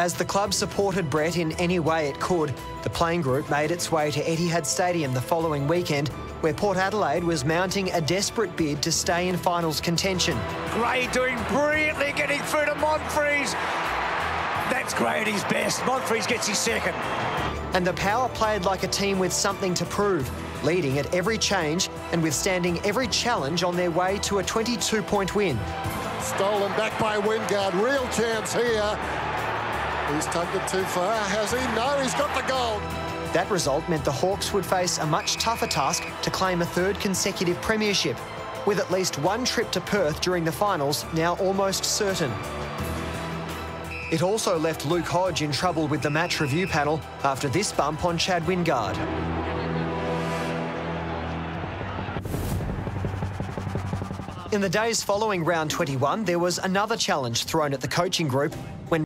As the club supported Brett in any way it could, the playing group made its way to Etihad Stadium the following weekend, where Port Adelaide was mounting a desperate bid to stay in finals contention. Gray doing brilliantly, getting through to Monfries. That's Gray at his best. Monfries gets his second. And the Power played like a team with something to prove, leading at every change and withstanding every challenge on their way to a 22-point win. Stolen back by Wingard. Real chance here. He's tugged it too far, has he? No, he's got the goal. That result meant the Hawks would face a much tougher task to claim a third consecutive premiership, with at least one trip to Perth during the finals now almost certain. It also left Luke Hodge in trouble with the match review panel after this bump on Chad Wingard. In the days following round 21, there was another challenge thrown at the coaching group when